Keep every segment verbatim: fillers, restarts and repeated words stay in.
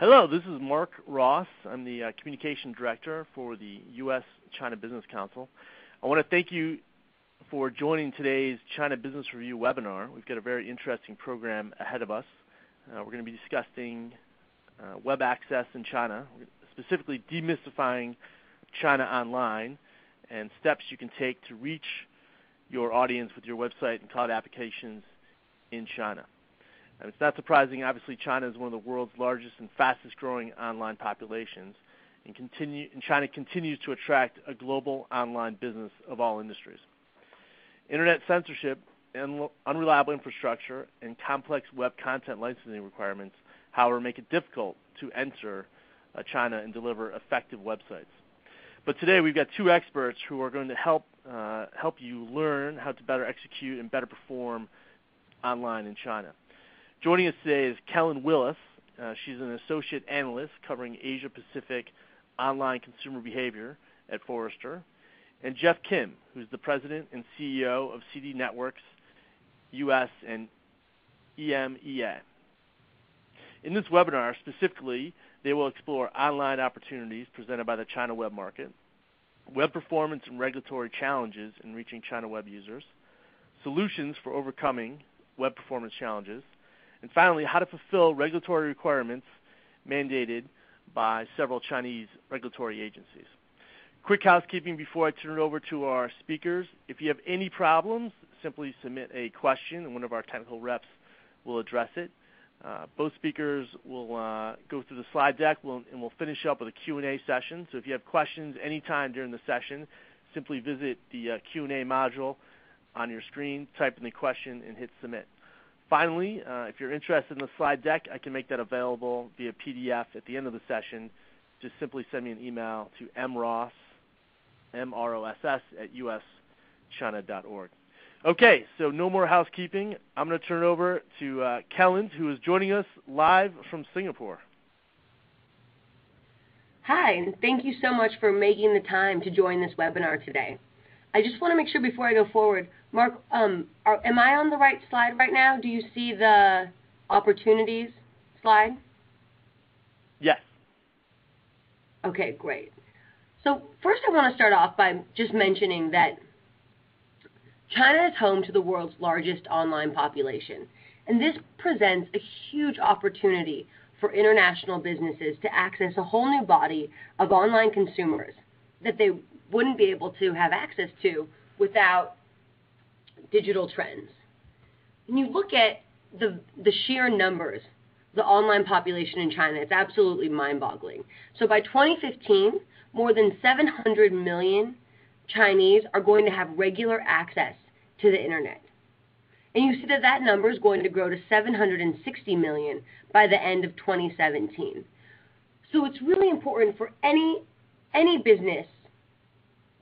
Hello, this is Mark Ross. I'm the uh, Communication Director for the U S China Business Council. I want to thank you for joining today's China Business Review webinar. We've got a very interesting program ahead of us. Uh, we're going to be discussing uh, web access in China, specifically demystifying China online and steps you can take to reach your audience with your website and cloud applications in China. And it's not surprising, obviously, China is one of the world's largest and fastest-growing online populations, and, continue, and China continues to attract a global online business of all industries. Internet censorship, unreliable infrastructure, and complex web content licensing requirements, however, make it difficult to enter uh, China and deliver effective websites. But today we've got two experts who are going to help, uh, help you learn how to better execute and better perform online in China. Joining us today is Kellen Willis. Uh, she's an associate analyst covering Asia-Pacific online consumer behavior at Forrester, and Jeff Kim, who's the president and C E O of C D Networks, U S and E M E A. In this webinar, specifically, they will explore online opportunities presented by the China web market, web performance and regulatory challenges in reaching China web users, solutions for overcoming web performance challenges, and finally, how to fulfill regulatory requirements mandated by several Chinese regulatory agencies. Quick housekeeping before I turn it over to our speakers. If you have any problems, simply submit a question, and one of our technical reps will address it. Uh, both speakers will uh, go through the slide deck, we'll, and we'll finish up with a Q and A session. So if you have questions any time during the session, simply visit the uh, Q and A module on your screen, type in the question, and hit submit. Finally, uh, if you're interested in the slide deck, I can make that available via P D F at the end of the session. Just simply send me an email to mross, M R O S S, at U S China dot org. Okay, so no more housekeeping. I'm going to turn it over to uh, Kellen, who is joining us live from Singapore. Hi, and thank you so much for making the time to join this webinar today. I just want to make sure before I go forward, Mark, um, are, am I on the right slide right now? Do you see the opportunities slide? Yes. Okay, great. So first I want to start off by just mentioning that China is home to the world's largest online population, and this presents a huge opportunity for international businesses to access a whole new body of online consumers that they wouldn't be able to have access to without digital trends. When you look at the, the sheer numbers, the online population in China, it's absolutely mind-boggling. So by twenty fifteen, more than seven hundred million Chinese are going to have regular access to the internet. And you see that that number is going to grow to seven hundred sixty million by the end of twenty seventeen. So it's really important for any, any business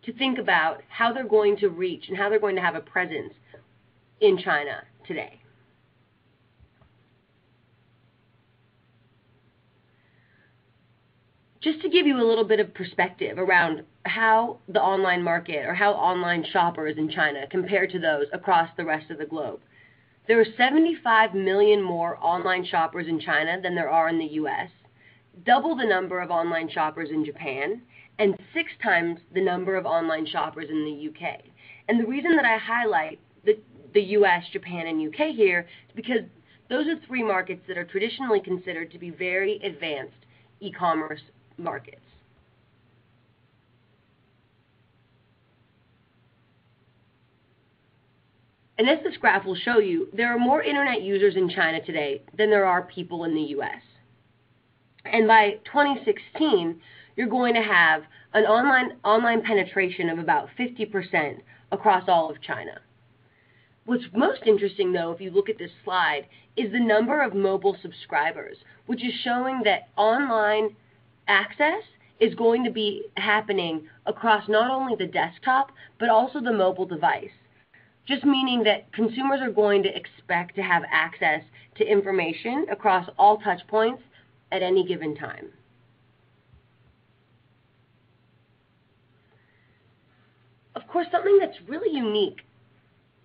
to think about how they're going to reach and how they're going to have a presence in China today. Just to give you a little bit of perspective around how the online market or how online shoppers in China compare to those across the rest of the globe. There are seventy-five million more online shoppers in China than there are in the U S, double the number of online shoppers in Japan, and six times the number of online shoppers in the U K. And the reason that I highlight the, the U S, Japan, and U K here is because those are three markets that are traditionally considered to be very advanced e-commerce markets. And as this graph will show you, there are more internet users in China today than there are people in the U S. And by twenty sixteen, you're going to have an online, online penetration of about fifty percent across all of China. What's most interesting, though, if you look at this slide, is the number of mobile subscribers, which is showing that online access is going to be happening across not only the desktop, but also the mobile device. Just meaning that consumers are going to expect to have access to information across all touch points at any given time. Of course, something that's really unique,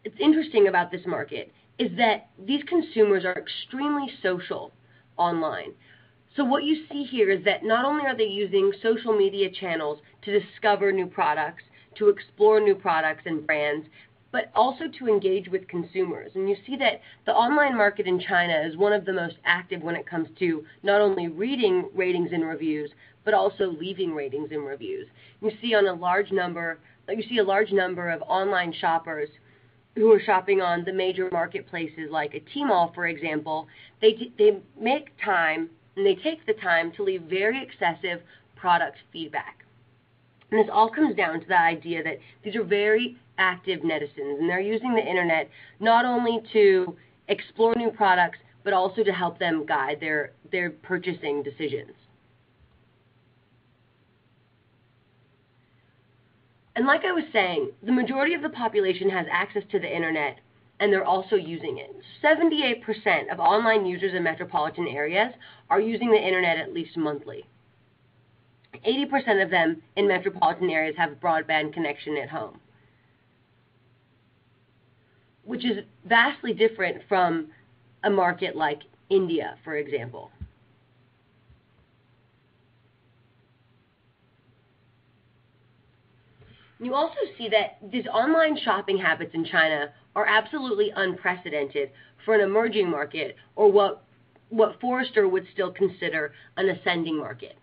it's interesting about this market, is that these consumers are extremely social online. So what you see here is that not only are they using social media channels to discover new products, to explore new products and brands, but also to engage with consumers. And you see that the online market in China is one of the most active when it comes to not only reading ratings and reviews, but also leaving ratings and reviews. You see on a large number, you see a large number of online shoppers who are shopping on the major marketplaces like a Tmall, for example. They, they make time and they take the time to leave very excessive product feedback. And this all comes down to the idea that these are very active netizens, and they're using the internet not only to explore new products, but also to help them guide their, their purchasing decisions. And like I was saying, the majority of the population has access to the internet, and they're also using it. seventy-eight percent of online users in metropolitan areas are using the internet at least monthly. eighty percent of them in metropolitan areas have a broadband connection at home, which is vastly different from a market like India, for example. You also see that these online shopping habits in China are absolutely unprecedented for an emerging market, or what, what Forrester would still consider an ascending market.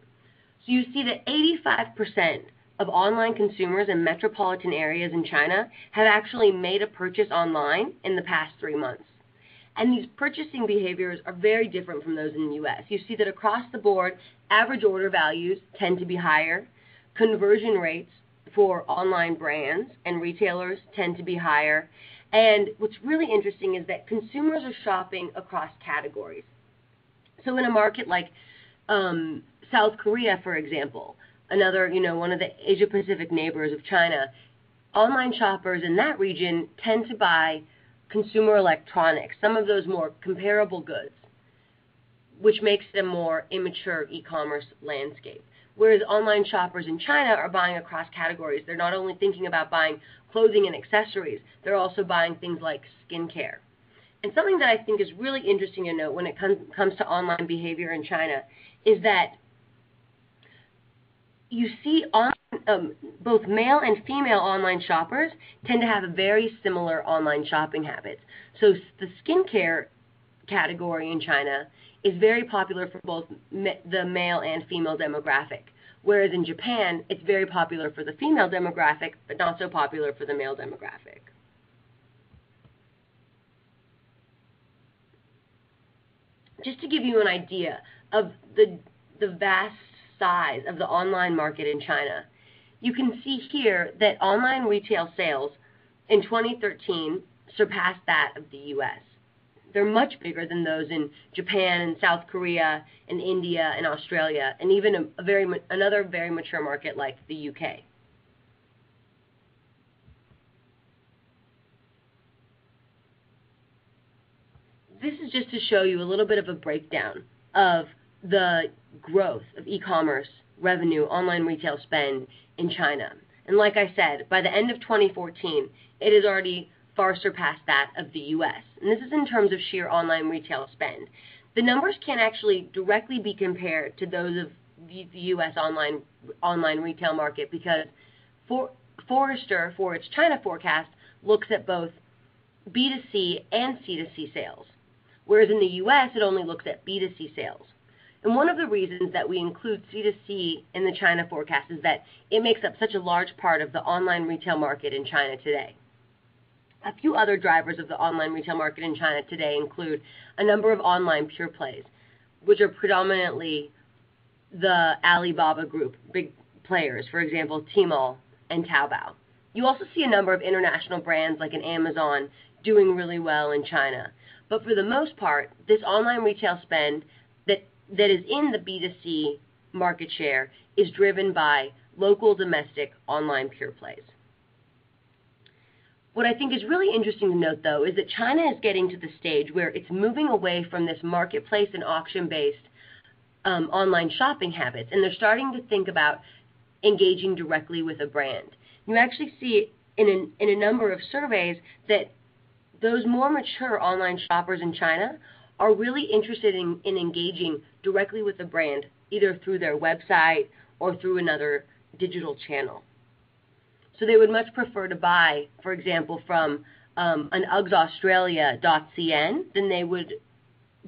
So you see that eighty-five percent of online consumers in metropolitan areas in China have actually made a purchase online in the past three months. And these purchasing behaviors are very different from those in the U S. You see that across the board, average order values tend to be higher, conversion rates for online brands and retailers tend to be higher, and what's really interesting is that consumers are shopping across categories. So in a market like um, South Korea, for example, another, you know, one of the Asia-Pacific neighbors of China, online shoppers in that region tend to buy consumer electronics, some of those more comparable goods, which makes them more immature e-commerce landscape. Whereas online shoppers in China are buying across categories. They're not only thinking about buying clothing and accessories, they're also buying things like skincare. And something that I think is really interesting to note when it com- comes to online behavior in China is that you see on, um, both male and female online shoppers tend to have very similar online shopping habits. So the skincare category in China is very popular for both the male and female demographic, whereas in Japan, it's very popular for the female demographic, but not so popular for the male demographic. Just to give you an idea of the, the vast size of the online market in China, you can see here that online retail sales in twenty thirteen surpassed that of the U S. They're much bigger than those in Japan and South Korea and India and Australia, and even a, a very another very mature market like the U K. This is just to show you a little bit of a breakdown of the growth of e-commerce revenue, online retail spend in China. And like I said, by the end of twenty fourteen, it is already far surpassed that of the U S. And this is in terms of sheer online retail spend. The numbers can't actually directly be compared to those of the U S online online retail market because for, Forrester, for its China forecast, looks at both B two C and C two C sales, whereas in the U S it only looks at B two C sales. And one of the reasons that we include C two C in the China forecast is that it makes up such a large part of the online retail market in China today. A few other drivers of the online retail market in China today include a number of online pure plays, which are predominantly the Alibaba group, big players, for example, Tmall and Taobao. You also see a number of international brands like an Amazon doing really well in China. But for the most part, this online retail spend that, that is in the B two C market share is driven by local domestic online pure plays. What I think is really interesting to note, though, is that China is getting to the stage where it's moving away from this marketplace and auction-based um, online shopping habits, and they're starting to think about engaging directly with a brand. You actually see in a, in a number of surveys that those more mature online shoppers in China are really interested in, in engaging directly with the brand, either through their website or through another digital channel. So they would much prefer to buy, for example, from um, an Uggs Australia dot c n than they would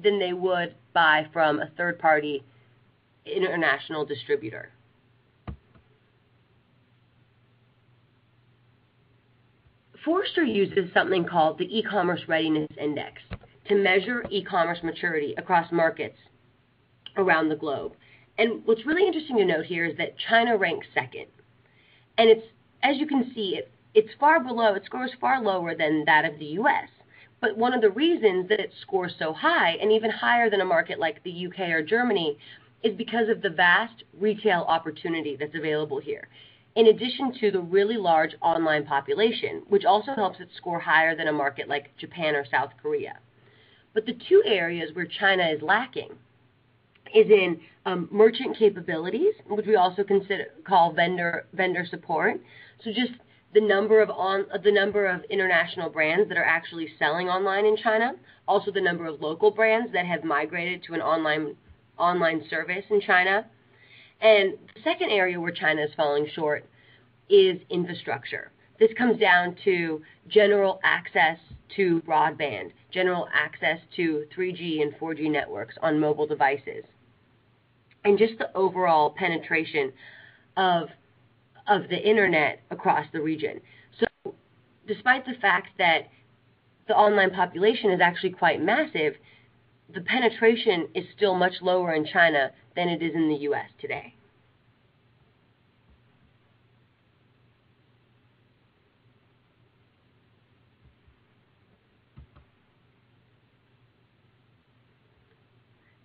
than they would buy from a third-party international distributor. Forrester uses something called the E-commerce Readiness Index to measure e-commerce maturity across markets around the globe. And what's really interesting to note here is that China ranks second. And it's, as you can see, it, it's far below, it scores far lower than that of the U S. But one of the reasons that it scores so high, and even higher than a market like the U K or Germany, is because of the vast retail opportunity that's available here, in addition to the really large online population, which also helps it score higher than a market like Japan or South Korea. But the two areas where China is lacking is in um, merchant capabilities, which we also consider call vendor vendor support. So just the number of on the number of international brands that are actually selling online in China, also the number of local brands that have migrated to an online online service in China. And the second area where China is falling short is infrastructure. This comes down to general access to broadband, general access to three G and four G networks on mobile devices, and just the overall penetration of, of the internet across the region. So despite the fact that the online population is actually quite massive, the penetration is still much lower in China than it is in the U S today.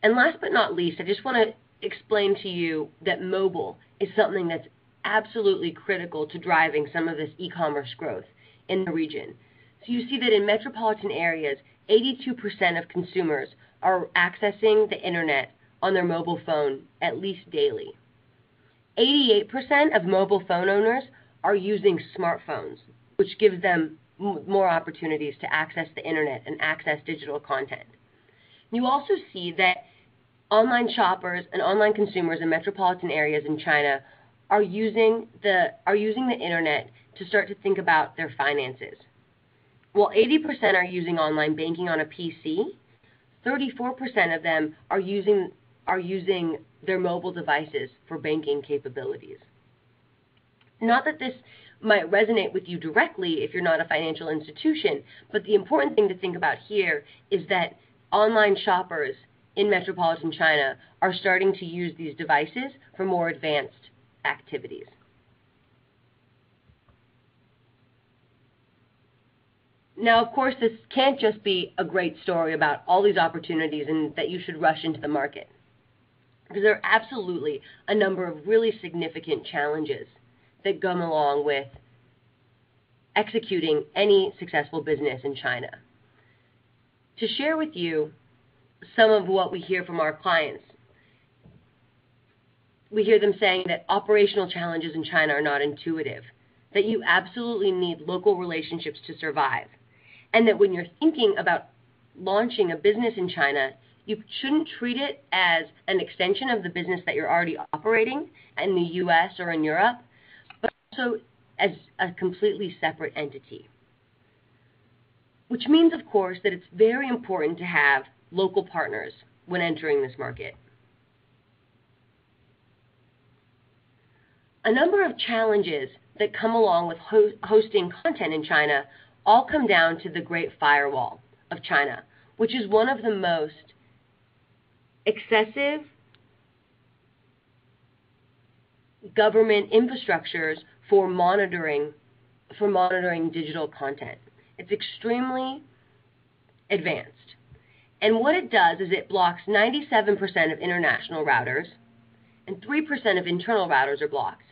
And last but not least, I just want to explain to you that mobile is something that's absolutely critical to driving some of this e-commerce growth in the region. So you see that in metropolitan areas, eighty-two percent of consumers are accessing the internet on their mobile phone at least daily. eighty-eight percent of mobile phone owners are using smartphones, which gives them more opportunities to access the internet and access digital content. You also see that online shoppers and online consumers in metropolitan areas in China are using the, are using the internet to start to think about their finances. While eighty percent are using online banking on a P C, thirty-four percent of them are using, are using their mobile devices for banking capabilities. Not that this might resonate with you directly if you're not a financial institution, but the important thing to think about here is that online shoppers in metropolitan China are starting to use these devices for more advanced activities. Now, of course, this can't just be a great story about all these opportunities and that you should rush into the market, because there are absolutely a number of really significant challenges that come along with executing any successful business in China. To share with you some of what we hear from our clients, we hear them saying that operational challenges in China are not intuitive, that you absolutely need local relationships to survive, and that when you're thinking about launching a business in China, you shouldn't treat it as an extension of the business that you're already operating in the U S or in Europe, but also as a completely separate entity. Which means, of course, that it's very important to have local partners when entering this market. A number of challenges that come along with host hosting content in China all come down to the Great Firewall of China, which is one of the most excessive government infrastructures for monitoring, for monitoring digital content. It's extremely advanced. And what it does is it blocks ninety-seven percent of international routers, and three percent of internal routers are blocked.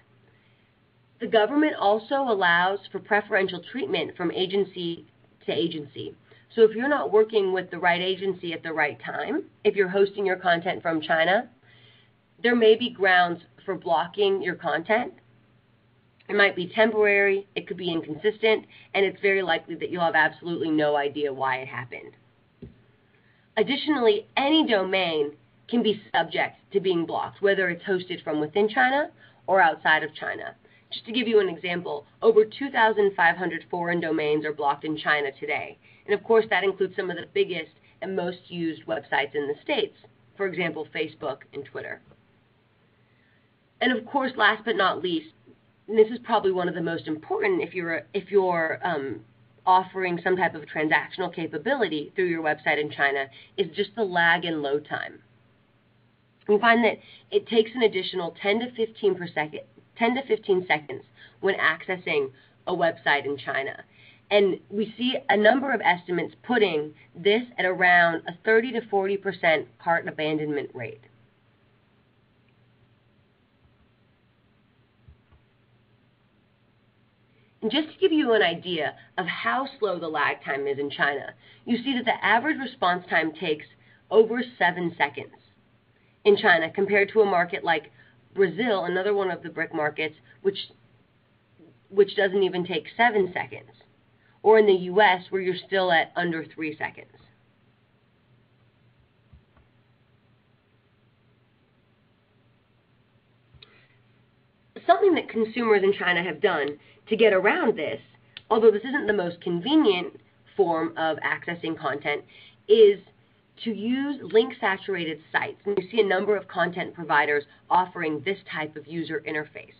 The government also allows for preferential treatment from agency to agency. So if you're not working with the right agency at the right time, if you're hosting your content from China, there may be grounds for blocking your content. It might be temporary, it could be inconsistent, and it's very likely that you'll have absolutely no idea why it happened. Additionally, any domain can be subject to being blocked, whether it's hosted from within China or outside of China. Just to give you an example, over two thousand five hundred foreign domains are blocked in China today. And of course, that includes some of the biggest and most used websites in the States, for example, Facebook and Twitter. And of course, last but not least, and this is probably one of the most important if you're, if you're um, offering some type of transactional capability through your website in China, is just the lag and load time. We find that it takes an additional ten to fifteen per second, ten to fifteen seconds when accessing a website in China. And we see a number of estimates putting this at around a thirty to forty percent cart abandonment rate. And just to give you an idea of how slow the lag time is in China, you see that the average response time takes over seven seconds in China compared to a market like Brazil, another one of the BRIC markets, which, which doesn't even take seven seconds, or in the U S where you're still at under three seconds. Something that consumers in China have done to get around this, although this isn't the most convenient form of accessing content, is to use link-saturated sites. And you see a number of content providers offering this type of user interface.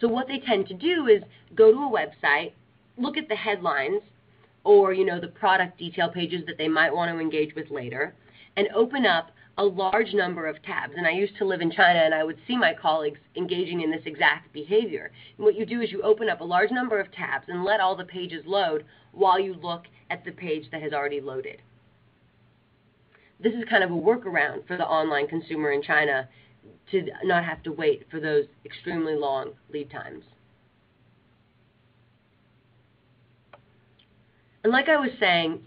So what they tend to do is go to a website, look at the headlines or, you know, the product detail pages that they might want to engage with later, and open up a large number of tabs. And I used to live in China, and I would see my colleagues engaging in this exact behavior. And what you do is you open up a large number of tabs and let all the pages load while you look at the page that has already loaded. This is kind of a workaround for the online consumer in China to not have to wait for those extremely long lead times. And like I was saying,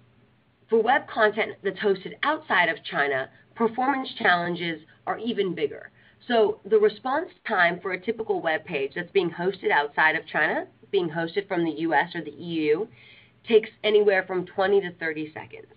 for web content that's hosted outside of China, performance challenges are even bigger. So the response time for a typical web page that's being hosted outside of China, being hosted from the U S or the E U, takes anywhere from twenty to thirty seconds.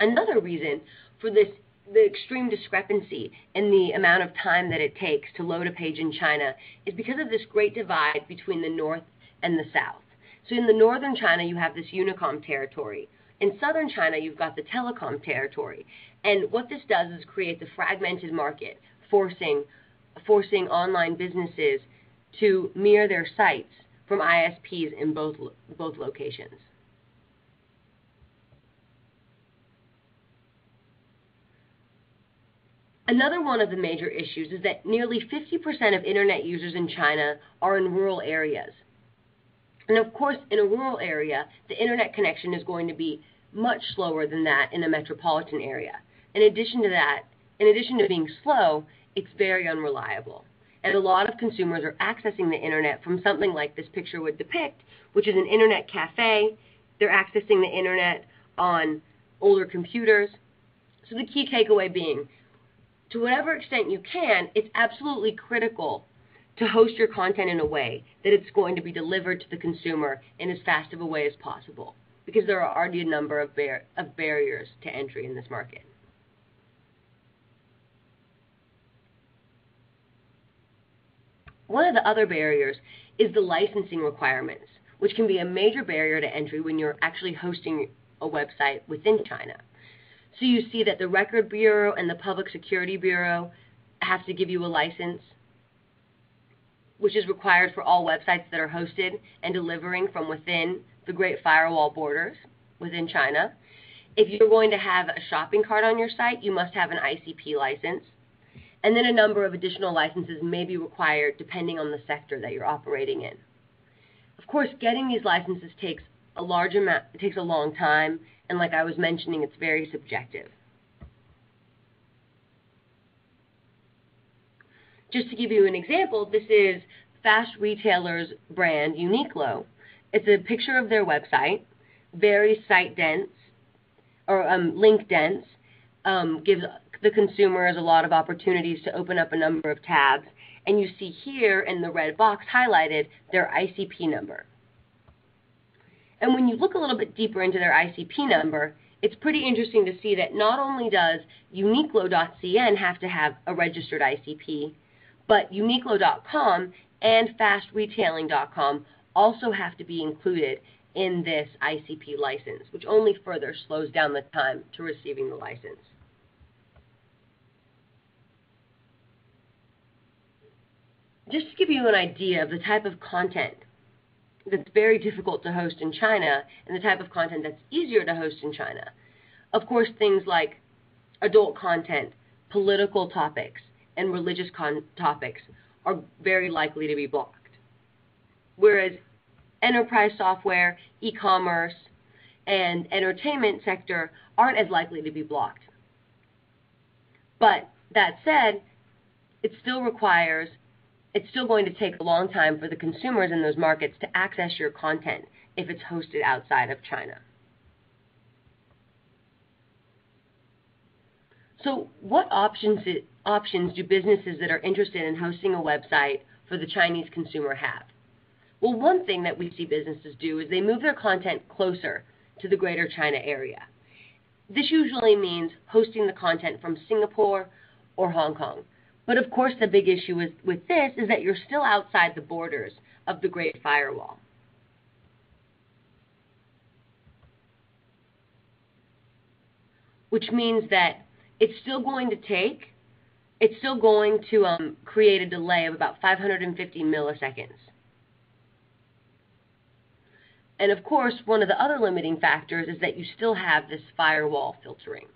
Another reason for this, the extreme discrepancy in the amount of time that it takes to load a page in China, is because of this great divide between the north and the south. So in the northern China, you have this Unicom territory. In southern China, you've got the telecom territory. And what this does is creates a fragmented market, forcing, forcing online businesses to mirror their sites from I S Ps in both, both locations. Another one of the major issues is that nearly fifty percent of internet users in China are in rural areas. And of course, in a rural area, the internet connection is going to be much slower than that in a metropolitan area. In addition to that, in addition to being slow, it's very unreliable. And a lot of consumers are accessing the internet from something like this picture would depict, which is an internet cafe. They're accessing the internet on older computers. So the key takeaway being, to whatever extent you can, it's absolutely critical to host your content in a way that it's going to be delivered to the consumer in as fast of a way as possible, because there are already a number of, bar of barriers to entry in this market. One of the other barriers is the licensing requirements, which can be a major barrier to entry when you're actually hosting a website within China. So you see that the Record Bureau and the Public Security Bureau have to give you a license, which is required for all websites that are hosted and delivering from within the Great Firewall borders within China. If you're going to have a shopping cart on your site, you must have an I C P license. And then a number of additional licenses may be required depending on the sector that you're operating in. Of course, getting these licenses takes a large amount, it takes a long time, and like I was mentioning, it's very subjective. Just to give you an example, this is Fast Retailer's brand, Uniqlo. It's a picture of their website, very site dense, or um, link dense, um, gives the consumers a lot of opportunities to open up a number of tabs, and you see here in the red box highlighted their I C P number. And when you look a little bit deeper into their I C P number, it's pretty interesting to see that not only does Uniqlo dot c n have to have a registered I C P, but Uniqlo dot com and Fast Retailing dot com also have to be included in this I C P license, which only further slows down the time to receiving the license. Just to give you an idea of the type of content that's very difficult to host in China and the type of content that's easier to host in China. Of course, things like adult content, political topics, and religious con topics are very likely to be blocked. Whereas enterprise software, e-commerce, and entertainment sector aren't as likely to be blocked. But that said, it still requires it's still going to take a long time for the consumers in those markets to access your content if it's hosted outside of China. So what options, options do businesses that are interested in hosting a website for the Chinese consumer have? Well, one thing that we see businesses do is they move their content closer to the Greater China area. This usually means hosting the content from Singapore or Hong Kong. But of course, the big issue with, with this is that you're still outside the borders of the Great Firewall. Which means that it's still going to take, it's still going to um, create a delay of about five hundred fifty milliseconds. And of course, one of the other limiting factors is that you still have this firewall filtering.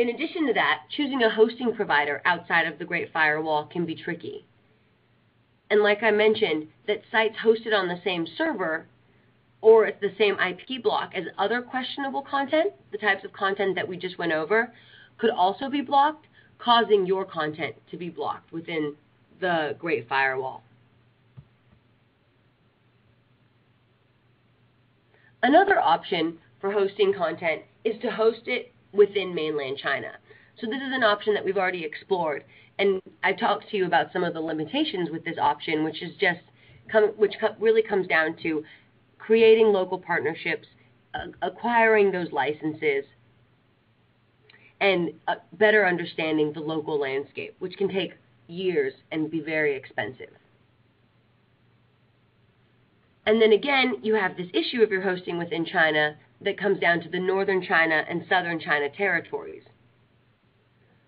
In addition to that, choosing a hosting provider outside of the Great Firewall can be tricky. And like I mentioned, that sites hosted on the same server or at the same I P block as other questionable content, the types of content that we just went over, could also be blocked, causing your content to be blocked within the Great Firewall. Another option for hosting content is to host it within mainland China. So this is an option that we've already explored, and I talked to you about some of the limitations with this option, which is just come, which co really comes down to creating local partnerships, uh, acquiring those licenses, and uh, better understanding the local landscape, which can take years and be very expensive. And then again, you have this issue if you're hosting within China that comes down to the northern China and southern China territories,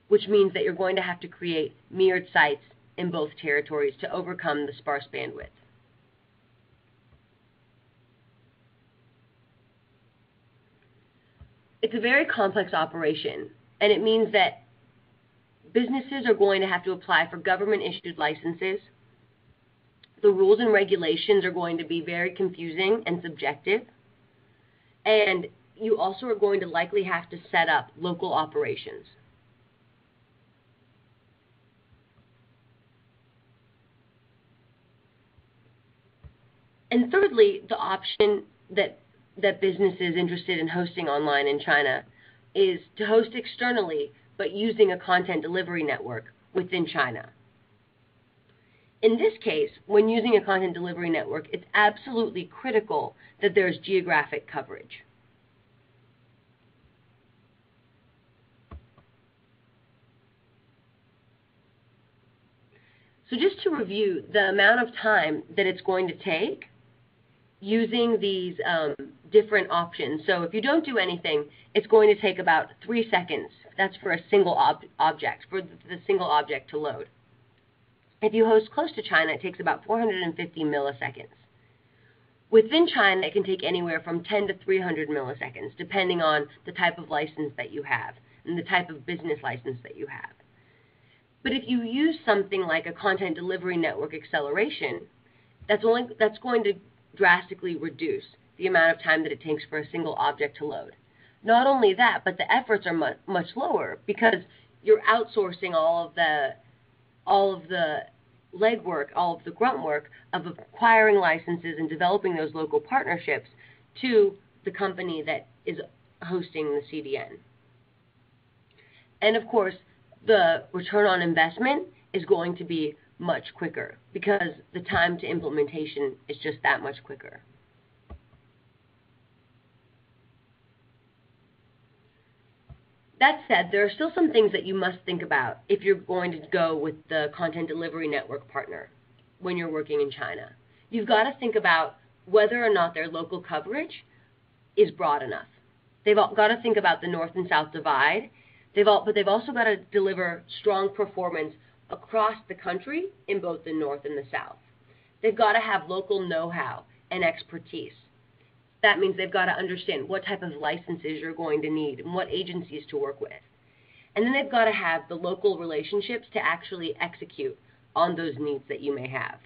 which means that you're going to have to create mirrored sites in both territories to overcome the sparse bandwidth. It's a very complex operation, and it means that businesses are going to have to apply for government-issued licenses. The rules and regulations are going to be very confusing and subjective. And you also are going to likely have to set up local operations. And thirdly, the option that, that businesses interested in hosting online in China is to host externally, but using a content delivery network within China. In this case, when using a content delivery network, it's absolutely critical that there's geographic coverage. So just to review the amount of time that it's going to take using these um, different options. So if you don't do anything, it's going to take about three seconds. That's for a single ob object, for the single object to load. If you host close to China, it takes about four hundred fifty milliseconds. Within China, it can take anywhere from ten to three hundred milliseconds, depending on the type of license that you have and the type of business license that you have. But if you use something like a content delivery network acceleration, that's, only, that's going to drastically reduce the amount of time that it takes for a single object to load. Not only that, but the efforts are much, much lower because you're outsourcing all of the all of the legwork, all of the grunt work of acquiring licenses and developing those local partnerships to the company that is hosting the C D N. And of course, the return on investment is going to be much quicker because the time to implementation is just that much quicker. That said, there are still some things that you must think about if you're going to go with the content delivery network partner when you're working in China. You've got to think about whether or not their local coverage is broad enough. They've got to think about the north and south divide, they've all, but they've also got to deliver strong performance across the country in both the north and the south. They've got to have local know-how and expertise. That means they've got to understand what type of licenses you're going to need and what agencies to work with. And then they've got to have the local relationships to actually execute on those needs that you may have.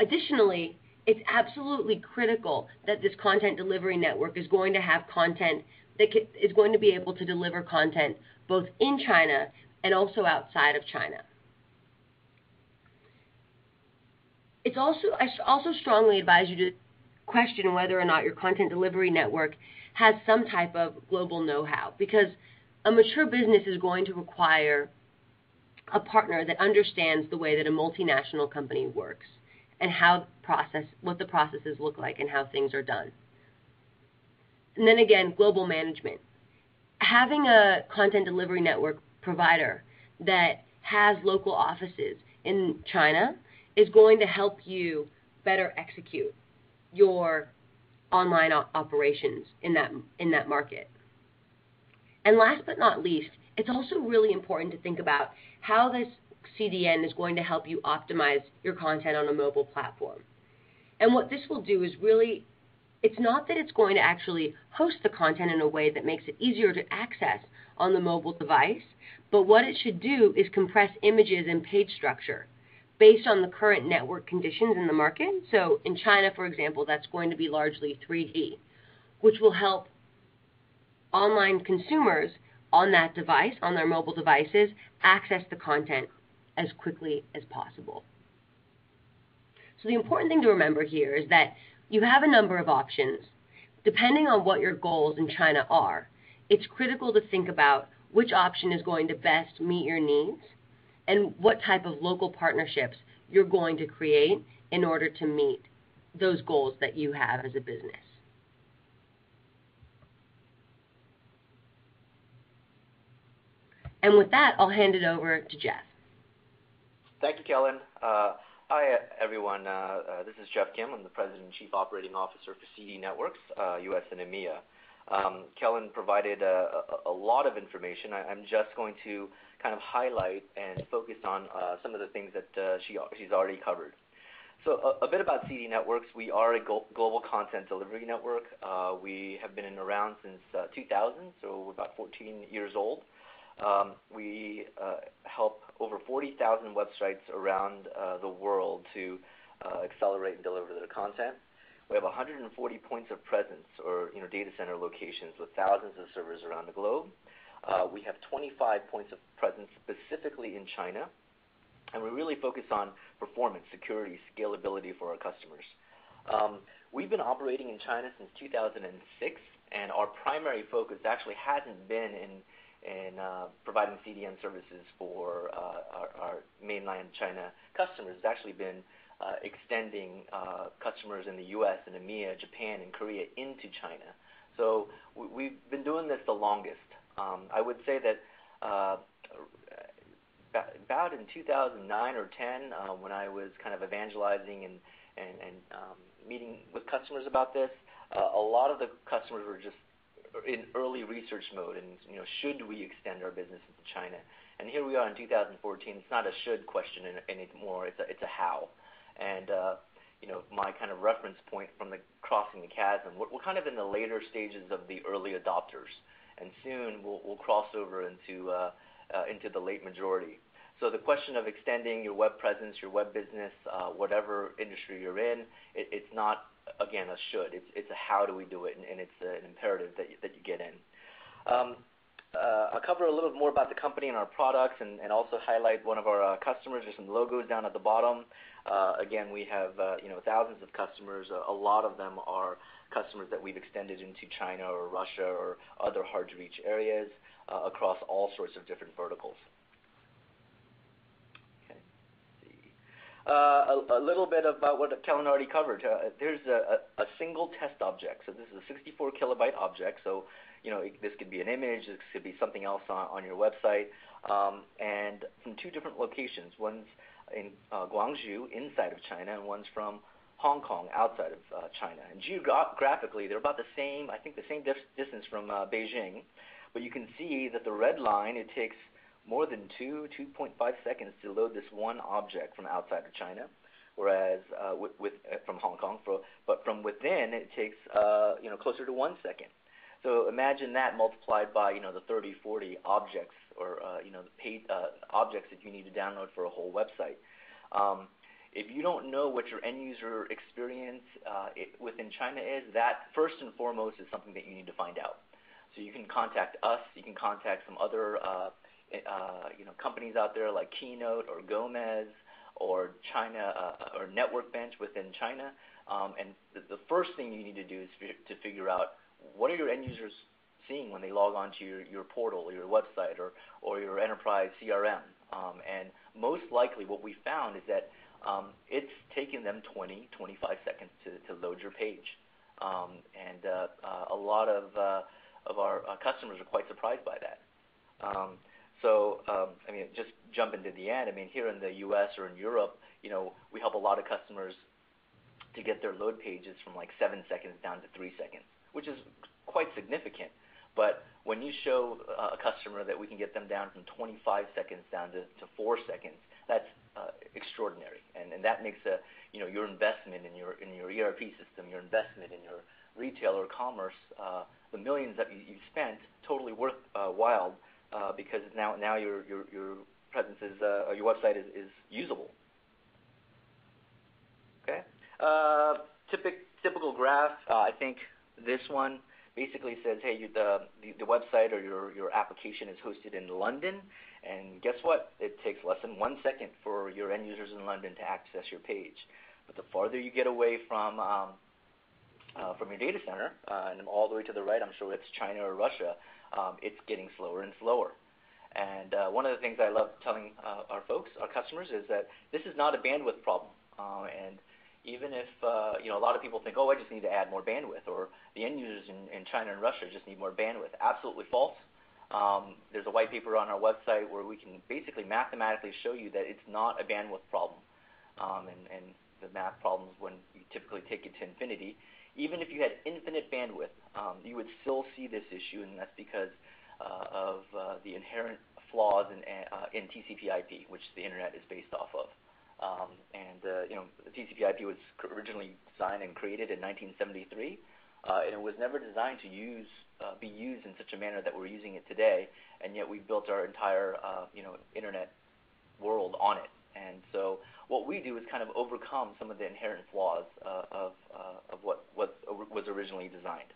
Additionally, it's absolutely critical that this content delivery network is going to have content that is going to be able to deliver content both in China and also outside of China. It's also, I also strongly advise you to question whether or not your content delivery network has some type of global know-how, because a mature business is going to require a partner that understands the way that a multinational company works and how process, what the processes look like and how things are done. And then again, global management. Having a content delivery network provider that has local offices in China is going to help you better execute your online operations in that, in that market. And last but not least, it's also really important to think about how this C D N is going to help you optimize your content on a mobile platform. And what this will do is really, it's not that it's going to actually host the content in a way that makes it easier to access on the mobile device, but what it should do is compress images and page structure based on the current network conditions in the market. So in China, for example, that's going to be largely three G, which will help online consumers on that device, on their mobile devices, access the content as quickly as possible. So the important thing to remember here is that you have a number of options. Depending on what your goals in China are, it's critical to think about which option is going to best meet your needs and what type of local partnerships you're going to create in order to meet those goals that you have as a business. And with that, I'll hand it over to Jeff. Thank you, Kellen. Uh, hi, everyone. Uh, uh, this is Jeff Kim. I'm the President and Chief Operating Officer for C D Networks, uh, U S and EMEA. Um, Kellen provided a, a, a lot of information. I, I'm just going to kind of highlight and focus on uh, some of the things that uh, she, she's already covered. So a, a bit about C D Networks. We are a global content delivery network. Uh, we have been in around since uh, two thousand, so we're about fourteen years old. Um, we uh, help over forty thousand websites around uh, the world to uh, accelerate and deliver their content. We have one hundred forty points of presence, or you know, data center locations with thousands of servers around the globe. Uh, we have twenty-five points of presence specifically in China, and we really focus on performance, security, scalability for our customers. Um, we've been operating in China since two thousand six, and our primary focus actually hasn't been in in uh, providing C D N services for uh, our, our mainland China customers. It's actually been uh, extending uh, customers in the U S and EMEA, Japan, and Korea into China. So we, we've been doing this the longest. Um, I would say that uh, about in two thousand nine or ten, uh, when I was kind of evangelizing and, and, and um, meeting with customers about this, uh, a lot of the customers were just in early research mode, and you know, should we extend our business into China? And here we are in two thousand fourteen. It's not a should question anymore. It's a it's a how. And uh, you know, my kind of reference point from the crossing the chasm. We're, we're kind of in the later stages of the early adopters, and soon we'll we'll cross over into uh, uh, into the late majority. So the question of extending your web presence, your web business, uh, whatever industry you're in, it, it's not, again, a should. It's, it's a how do we do it, and, and it's an imperative that you, that you get in. Um, Uh, I'll cover a little more about the company and our products, and, and also highlight one of our uh, customers. There's some logos down at the bottom. Uh, again, we have uh, you know thousands of customers. A lot of them are customers that we've extended into China or Russia or other hard-to-reach areas uh, across all sorts of different verticals. Okay. Uh, a, a little bit about what Kellen already covered. Uh, there's a, a, a single test object. So this is a sixty-four kilobyte object. So you know, it, this could be an image, this could be something else on, on your website, um, and from two different locations. One's in uh, Guangzhou, inside of China, and one's from Hong Kong, outside of uh, China. And geographically, they're about the same, I think the same distance from uh, Beijing, but you can see that the red line, it takes more than two, two point five seconds to load this one object from outside of China, whereas uh, with, with, uh, from Hong Kong, for, but from within, it takes, uh, you know, closer to one second. So imagine that multiplied by, you know, the thirty, forty objects or, uh, you know, the paid uh, objects that you need to download for a whole website. Um, if you don't know what your end user experience uh, it, within China is, that first and foremost is something that you need to find out. So you can contact us, you can contact some other, uh, uh, you know, companies out there like Keynote or Gomez or China uh, or NetworkBench within China. Um, and th the first thing you need to do is to figure out what are your end users seeing when they log on to your, your portal or your website or, or your enterprise C R M? Um, and most likely what we found is that um, it's taken them twenty, twenty-five seconds to, to load your page. Um, and uh, uh, a lot of, uh, of our uh, customers are quite surprised by that. Um, so, um, I mean, just jumping to the end, I mean, here in the U S or in Europe, you know, we help a lot of customers to get their load pages from like seven seconds down to three seconds. Which is quite significant. But when you show uh, a customer that we can get them down from twenty-five seconds down to, to four seconds, that's uh, extraordinary, and, and that makes a you know your investment in your in your E R P system, your investment in your retail or commerce, uh, the millions that you, you've spent, totally worthwhile uh, uh, because now now your your, your presence is uh, your website is, is usable. Okay, uh, typic, typical graph, uh, I think. This one basically says, hey, you, the, the, the website or your, your application is hosted in London, and guess what? It takes less than one second for your end users in London to access your page. But the farther you get away from, um, uh, from your data center, uh, and all the way to the right, I'm sure it's China or Russia, um, it's getting slower and slower. And uh, one of the things I love telling uh, our folks, our customers, is that this is not a bandwidth problem. Uh, and Even if uh, you know, a lot of people think, oh, I just need to add more bandwidth, or the end users in, in China and Russia just need more bandwidth. Absolutely false. Um, there's a white paper on our website where we can basically mathematically show you that it's not a bandwidth problem. Um, and, and the math problem is when you typically take it to infinity. Even if you had infinite bandwidth, um, you would still see this issue, and that's because uh, of uh, the inherent flaws in, uh, in T C P I P, which the Internet is based off of. Um, and uh, you know, the T C P I P was originally designed and created in nineteen seventy-three, uh, and it was never designed to use, uh, be used in such a manner that we're using it today. And yet, we built our entire uh, you know internet world on it. And so, what we do is kind of overcome some of the inherent flaws uh, of uh, of what what was originally designed.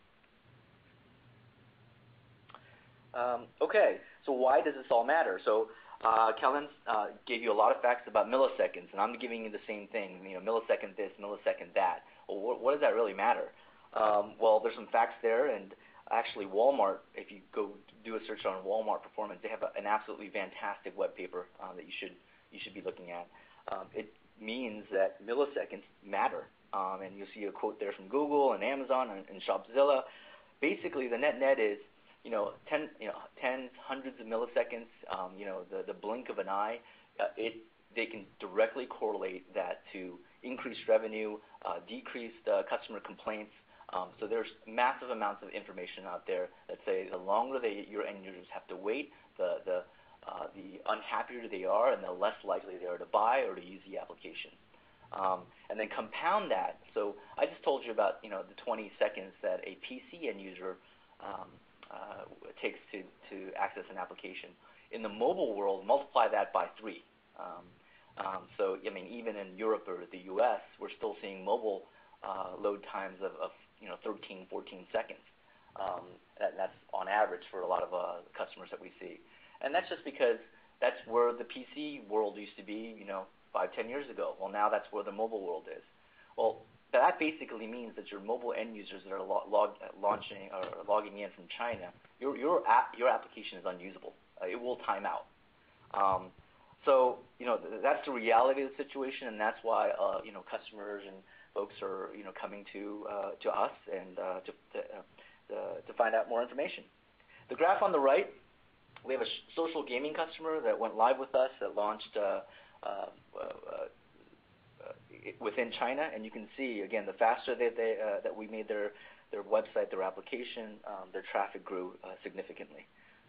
Um, okay, so why does this all matter? So. Uh, Kellen uh, gave you a lot of facts about milliseconds, and I'm giving you the same thing, you know, millisecond this, millisecond that. Well, wh what does that really matter? Um, well, there's some facts there, and actually Walmart, if you go do a search on Walmart performance, they have a, an absolutely fantastic web paper um, that you should, you should be looking at. Um, it means that milliseconds matter, um, and you'll see a quote there from Google and Amazon and, and Shopzilla. Basically, the net-net is, you know, ten, you know, tens, hundreds of milliseconds. Um, you know, the the blink of an eye. Uh, it they can directly correlate that to increased revenue, uh, decreased uh, customer complaints. Um, so there's massive amounts of information out there that say the longer they, your end users have to wait, the the uh, the unhappier they are, and the less likely they are to buy or to use the application. Um, and then compound that. So I just told you about you know the twenty seconds that a P C end user. Um, Uh, it takes to, to access an application. In the mobile world, multiply that by three. Um, um, so, I mean, even in Europe or the U S, we're still seeing mobile uh, load times of, of you know, thirteen, fourteen seconds. Um, that, that's on average for a lot of uh, customers that we see. And that's just because that's where the P C world used to be, you know, five, ten years ago. Well, now that's where the mobile world is. Well, that basically means that your mobile end users that are log log launching or logging in from China, your your app, your application is unusable. Uh, it will time out. Um, so you know th that's the reality of the situation, and that's why uh, you know customers and folks are you know coming to uh, to us and uh, to to, uh, to to find out more information. The graph on the right, we have a social gaming customer that went live with us that launched. Uh, uh, uh, within China, and you can see again the faster that they uh, that we made their their website, their application, um, their traffic grew uh, significantly.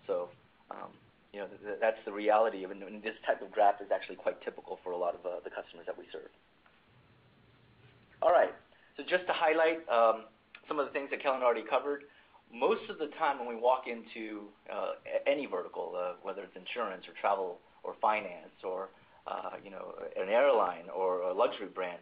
So um, you know th that's the reality of it, and this type of graph is actually quite typical for a lot of uh, the customers that we serve. All right, so just to highlight um, some of the things that Kellen already covered. Most of the time when we walk into uh, any vertical, uh, whether it's insurance or travel or finance or Uh, you know, an airline or a luxury brand,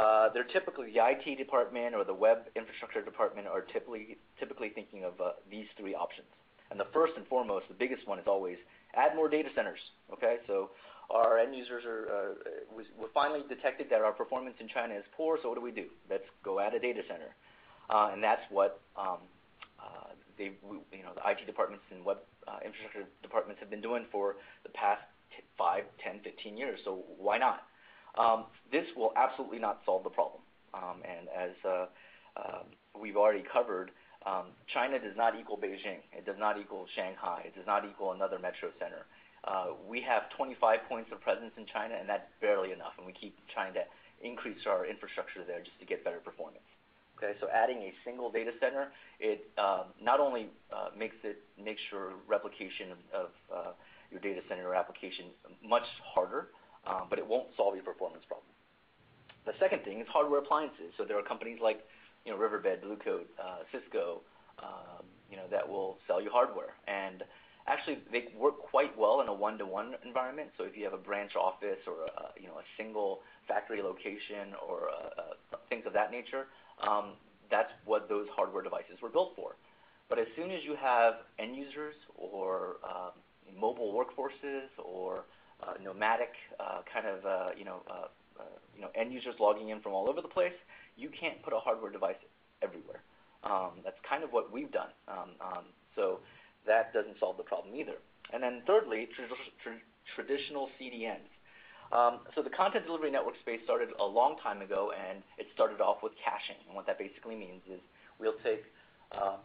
uh, they're typically the I T department or the web infrastructure department are typically typically thinking of uh, these three options. And the first and foremost, the biggest one is always add more data centers. Okay, so our end users are uh, we, we finally detected that our performance in China is poor. So what do we do? Let's go add a data center, uh, and that's what um, uh, they we, you know the I T departments and web uh, infrastructure departments have been doing for the past five, ten, fifteen years, so why not? Um, this will absolutely not solve the problem. Um, and as uh, uh, we've already covered, um, China does not equal Beijing. It does not equal Shanghai. It does not equal another metro center. Uh, we have twenty-five points of presence in China, and that's barely enough, and we keep trying to increase our infrastructure there just to get better performance. Okay, so adding a single data center, it um, not only uh, makes it makes sure replication of uh, your data center or application much harder, um, but it won't solve your performance problem. The second thing is hardware appliances. So there are companies like, you know, Riverbed, Blue Coat, uh, Cisco, um, you know, that will sell you hardware. And actually, they work quite well in a one-to-one environment. So if you have a branch office or a, you know a single factory location or uh, things of that nature, um, that's what those hardware devices were built for. But as soon as you have end users or um, mobile workforces or uh, nomadic uh, kind of uh, you know uh, uh, you know end users logging in from all over the place, you can't put a hardware device everywhere. Um, that's kind of what we've done. Um, um, so that doesn't solve the problem either. And then thirdly, tra tra traditional C D Ns. Um, so the content delivery network space started a long time ago, and it started off with caching. And what that basically means is we'll take uh,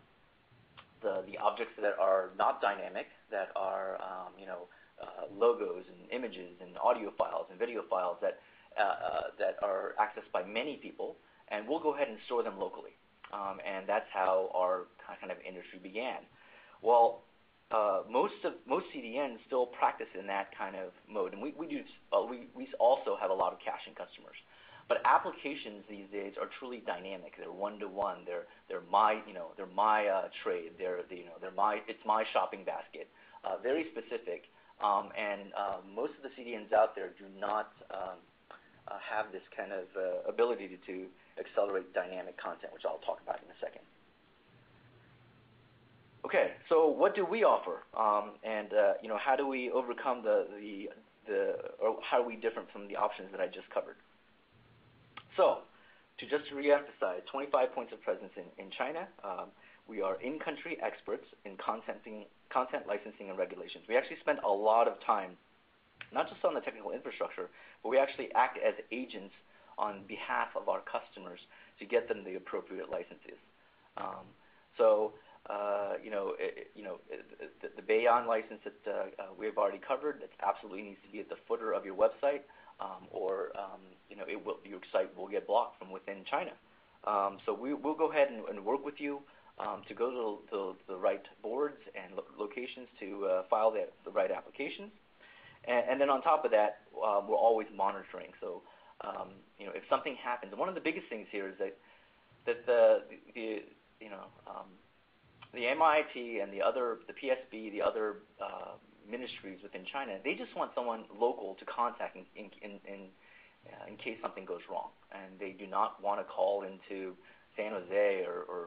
The, the objects that are not dynamic, that are um, you know uh, logos and images and audio files and video files that uh, uh, that are accessed by many people, and we'll go ahead and store them locally, um, and that's how our kind of industry began. Well, uh, most of most C D Ns still practice in that kind of mode, and we we do uh, we we also have a lot of caching customers. But applications these days are truly dynamic. They're one-to-one. -one. They're they're my you know they're my uh, trade. They're you know they're my it's my shopping basket. Uh, very specific. Um, and uh, most of the C D Ns out there do not um, uh, have this kind of uh, ability to, to accelerate dynamic content, which I'll talk about in a second. Okay, so what do we offer? Um, and uh, you know how do we overcome the the the or how are we different from the options that I just covered? So, to just reemphasize, twenty-five points of presence in, in China. Um, we are in-country experts in contenting, content licensing and regulations. We actually spend a lot of time, not just on the technical infrastructure, but we actually act as agents on behalf of our customers to get them the appropriate licenses. Um, so, uh, you know, it, you know, it, the, the Beian license that uh, uh, we have already covered, that absolutely needs to be at the footer of your website. Um, or um, you know, it will, your site will get blocked from within China. Um, so we, we'll go ahead and, and work with you um, to go to, to the right boards and lo locations to uh, file the, the right applications. And, and then on top of that, um, we're always monitoring. So um, you know, if something happens, one of the biggest things here is that that the, the you know um, the M I T and the other the P S B, the other uh, ministries within China, they just want someone local to contact in in in, in, uh, in case something goes wrong, and they do not want to call into San Jose or, or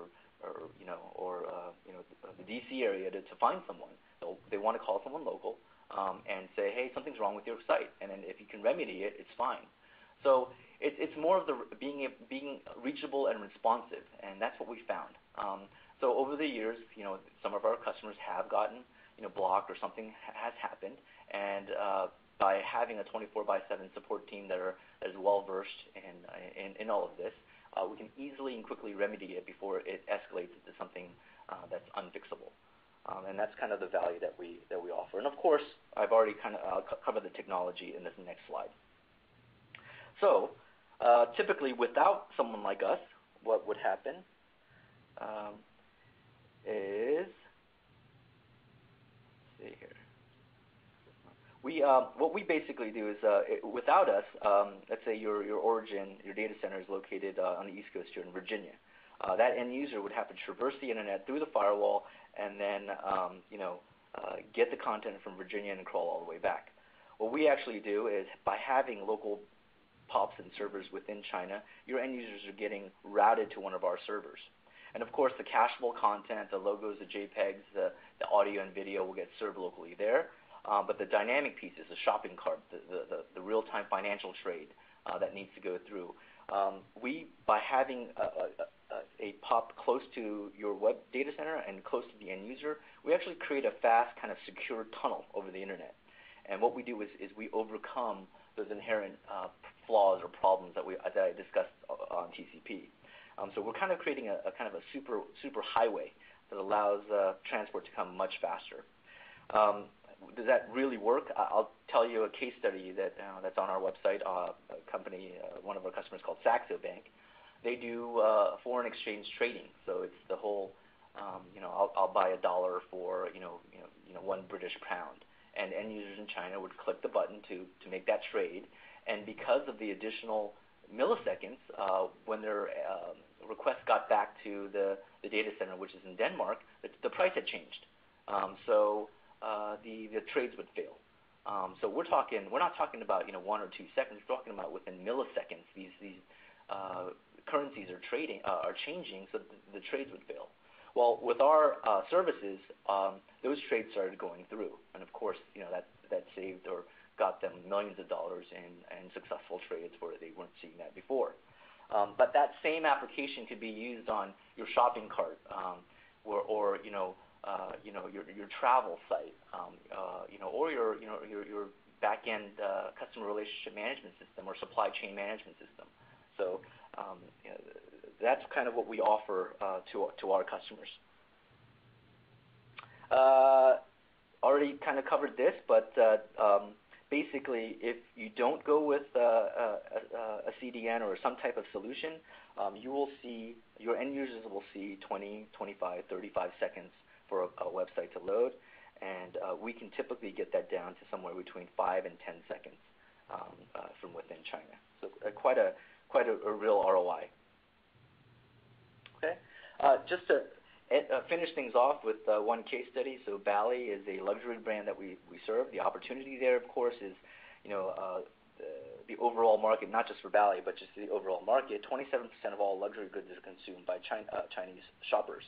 or you know, or uh, you know, the D C area to, to find someone. So they want to call someone local um, and say, hey, something's wrong with your site, and then if you can remedy it, it's fine. So it, it's more of the being being reachable and responsive, and that's what we found. Um, so over the years, you know, some of our customers have gotten you know blocked or something has happened, and uh, by having a twenty-four by seven support team that are that is well versed in, in in all of this, uh, we can easily and quickly remedy it before it escalates into something uh, that's unfixable. Um, and that's kind of the value that we that we offer. And of course, I've already kind of uh, covered the technology in this next slide. So, uh, typically, without someone like us, what would happen um, is, let's see here. We uh, what we basically do is, uh, it, without us, um, let's say your your origin, your data center is located uh, on the East Coast here in Virginia. Uh, that end user would have to traverse the internet through the firewall, and then um, you know uh, get the content from Virginia and crawl all the way back. What we actually do is, by having local pops and servers within China, your end users are getting routed to one of our servers. And of course, the cacheable content, the logos, the JPEGs, the, the audio and video will get served locally there. Uh, but the dynamic pieces, the shopping cart, the, the, the, the real-time financial trade uh, that needs to go through, um, we, by having a, a, a pop close to your web data center and close to the end user, we actually create a fast kind of secure tunnel over the internet. And what we do is, is we overcome those inherent uh, flaws or problems that we that I discussed on T C P. Um, so we're kind of creating a, a kind of a super super highway that allows uh, transport to come much faster. Um, does that really work? I'll tell you a case study that uh, that's on our website. Uh, a company, uh, one of our customers called Saxo Bank, they do uh, foreign exchange trading. So it's the whole, um, you know, I'll, I'll buy a dollar for you know you know you know one British pound. And end users in China would click the button to, to make that trade. And because of the additional milliseconds, uh, when their um, request got back to the, the data center, which is in Denmark, the, the price had changed. Um, so uh, the, the trades would fail. Um, so we're talking, we're not talking about you know one or two seconds. We're talking about within milliseconds. These these uh, currencies are trading uh, are changing, so the, the trades would fail. Well, with our uh, services, um, those trades started going through, and of course, you know that that saved or got them millions of dollars in, in successful trades where they weren't seeing that before. Um, but that same application could be used on your shopping cart, um, or, or you know, uh, you know your your travel site, um, uh, you know, or your you know your your back-end uh, customer relationship management system or supply chain management system. So. Um, you know, That's kind of what we offer uh, to, to our customers. Uh, already kind of covered this, but uh, um, basically, if you don't go with uh, a, a C D N or some type of solution, um, you will see, your end users will see twenty, twenty-five, thirty-five seconds for a, a website to load, and uh, we can typically get that down to somewhere between five and ten seconds um, uh, from within China. So uh, quite a, quite a, a real R O I. Okay. Uh, just to uh, finish things off with uh, one case study. So Bally is a luxury brand that we, we serve. The opportunity there, of course, is you know uh, the, the overall market, not just for Bally, but just the overall market. twenty-seven percent of all luxury goods are consumed by China, uh, Chinese shoppers,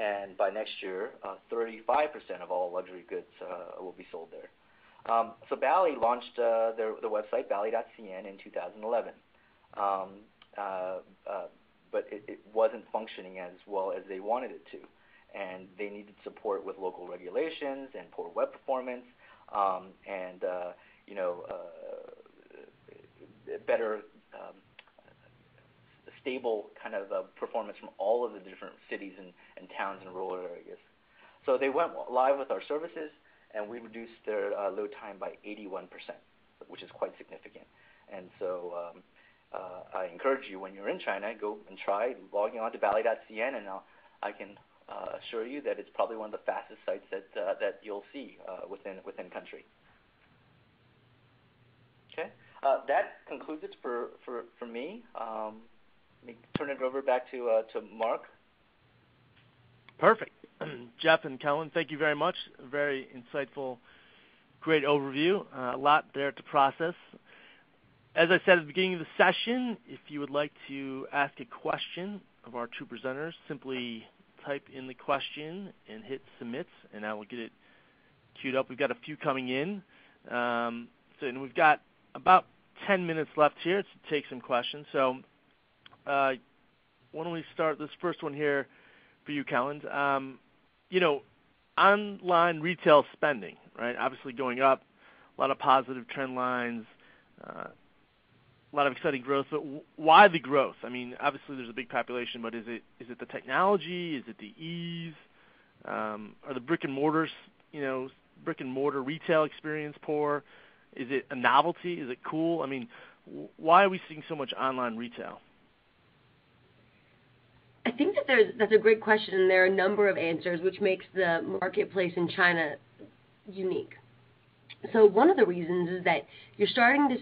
and by next year, uh, thirty-five percent of all luxury goods uh, will be sold there. Um, so Bally launched uh, their the website bally dot c n in two thousand eleven. Um, uh, uh, but it, it wasn't functioning as well as they wanted it to. And they needed support with local regulations and poor web performance um, and, uh, you know, uh, better um, stable kind of uh, performance from all of the different cities and, and towns and rural areas. So they went live with our services, and we reduced their uh, load time by eighty-one percent, which is quite significant. And so um, Uh, I encourage you, when you're in China, go and try logging on to bally dot c n, and I'll, I can uh, assure you that it's probably one of the fastest sites that uh, that you'll see uh, within within country. Okay, uh, that concludes it for for for me. Um, let me turn it over back to uh, to Mark. Perfect, Jeff and Kellen, thank you very much. A very insightful, great overview. Uh, a lot there to process. As I said at the beginning of the session, if you would like to ask a question, of our two presenters, simply type in the question and hit submit, and I will get it queued up. We've got a few coming in. Um, so, and we've got about ten minutes left here to take some questions. So uh, why don't we start this first one here for you, Kellen. Um, you know, online retail spending, right, obviously going up, a lot of positive trend lines, uh, a lot of exciting growth. But w why the growth? I mean, obviously there's a big population, but is it is it the technology? Is it the ease? Um, are the brick and mortars, you know, brick and mortar retail experience poor? Is it a novelty? Is it cool? I mean, w why are we seeing so much online retail? I think that there's, that's a great question, and there are a number of answers, which makes the marketplace in China unique. So one of the reasons is that you're starting to,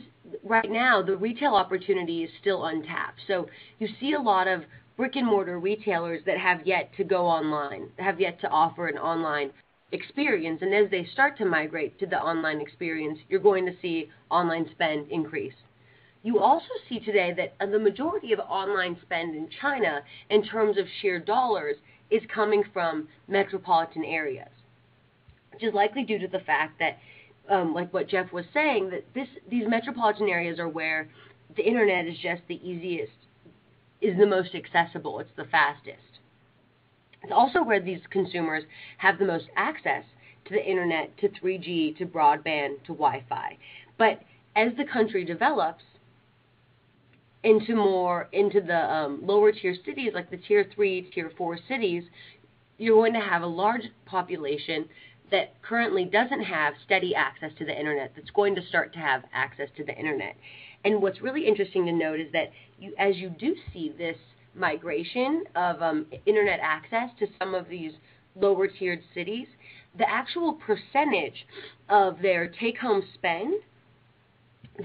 right now, the retail opportunity is still untapped. So you see a lot of brick-and-mortar retailers that have yet to go online, have yet to offer an online experience. And as they start to migrate to the online experience, you're going to see online spend increase. You also see today that the majority of online spend in China, in terms of sheer dollars, is coming from metropolitan areas, which is likely due to the fact that, um, like what Jeff was saying, that this, these metropolitan areas are where the internet is just the easiest, is the most accessible, it's the fastest. It's also where these consumers have the most access to the internet, to three G, to broadband, to Wi-Fi. But as the country develops, into more, into the um, lower tier cities, like the tier three, tier four cities, you're going to have a large population that currently doesn't have steady access to the internet, that's going to start to have access to the internet. And what's really interesting to note is that you, as you do see this migration of um, internet access to some of these lower tiered cities, the actual percentage of their take-home spend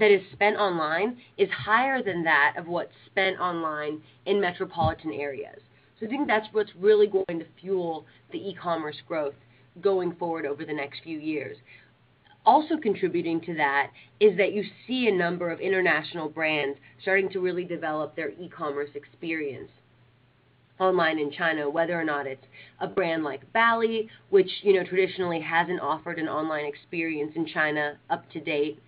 that is spent online is higher than that of what's spent online in metropolitan areas. So I think that's what's really going to fuel the e-commerce growth going forward over the next few years. Also contributing to that is that you see a number of international brands starting to really develop their e-commerce experience online in China, whether or not it's a brand like Bally, which, you know, traditionally hasn't offered an online experience in China up to date.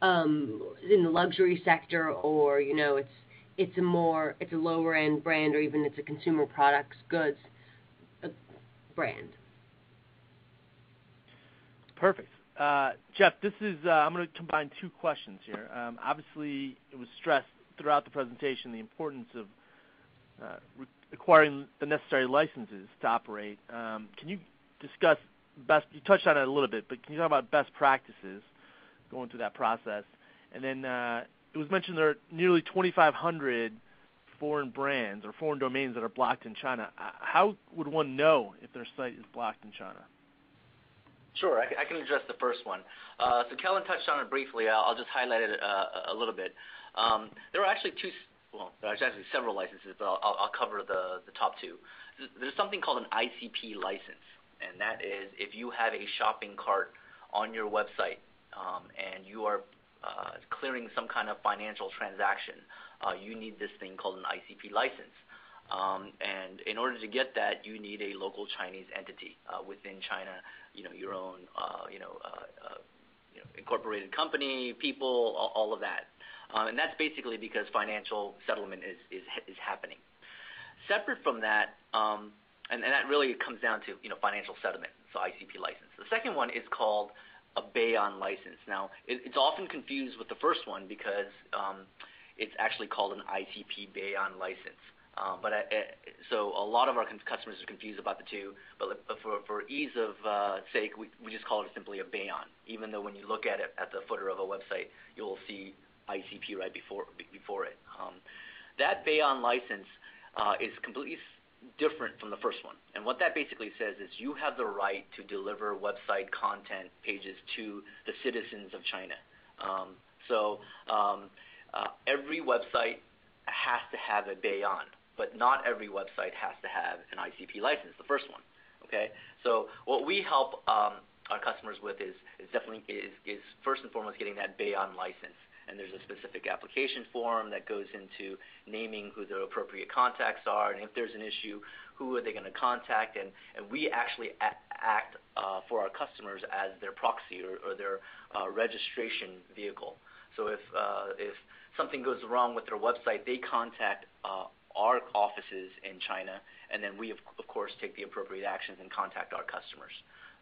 Um, in the luxury sector, or you know, it's it's a more it's a lower end brand, or even it's a consumer products goods uh, brand. Perfect, uh, Jeff. This is uh, I'm going to combine two questions here. Um, obviously, it was stressed throughout the presentation the importance of uh, acquiring the necessary licenses to operate. Um, can you discuss best? You touched on it a little bit, but can you talk about best practices going through that process? And then uh, it was mentioned there are nearly twenty-five hundred foreign brands or foreign domains that are blocked in China. How would one know if their site is blocked in China? Sure, I, I can address the first one. Uh, so Kellen touched on it briefly. I'll, I'll just highlight it uh, a little bit. Um, there are actually two, well, there's actually several licenses, but I'll, I'll cover the, the top two. There's something called an I C P license, and that is if you have a shopping cart on your website, Um, and you are uh, clearing some kind of financial transaction, uh, you need this thing called an I C P license. Um, and in order to get that, you need a local Chinese entity uh, within China, you know, your own, uh, you, know, uh, uh, you know, incorporated company, people, all, all of that. Um, and that's basically because financial settlement is, is, is happening. Separate from that, um, and, and that really comes down to, you know, financial settlement, so I C P license. The second one is called a Beian license. Now, it, it's often confused with the first one because um, it's actually called an I C P Beian license. Um, but I, I, so a lot of our customers are confused about the two. But for, for ease of uh, sake, we, we just call it simply a Beian. Even though when you look at it at the footer of a website, you'll see I C P right before before it. Um, that Beian license uh, is completely different from the first one, and what that basically says is you have the right to deliver website content pages to the citizens of China. Um, so um, uh, every website has to have a Beian, but not every website has to have an I C P license, the first one. Okay, so what we help um, our customers with is, is definitely is, is first and foremost getting that Beian license, and there's a specific application form that goes into naming who the appropriate contacts are, and if there's an issue, who are they going to contact, and, and we actually act uh, for our customers as their proxy or, or their uh, registration vehicle. So if, uh, if something goes wrong with their website, they contact uh, our offices in China, and then we, of, of course, take the appropriate actions and contact our customers.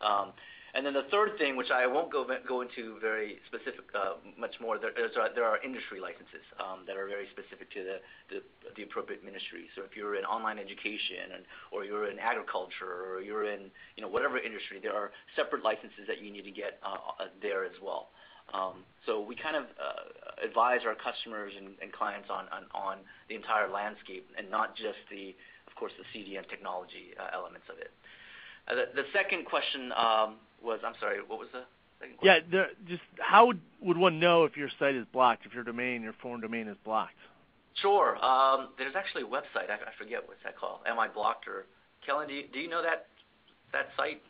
Um, and then the third thing, which I won't go, go into very specific uh, much more, there, is, uh, there are industry licenses um, that are very specific to the, the, the appropriate ministry. So if you're in online education and, or you're in agriculture or you're in you know, whatever industry, there are separate licenses that you need to get uh, there as well. Um, so we kind of uh, advise our customers and, and clients on, on, on the entire landscape and not just the, of course, the C D N technology uh, elements of it. Uh, the, the second question um, was, I'm sorry, what was the second question? Yeah, the, just how would, would one know if your site is blocked, if your domain, your foreign domain is blocked? Sure. Um, there's actually a website. I, I forget what's that called. Am I blocked or Kellen, do you, do you know that, that site?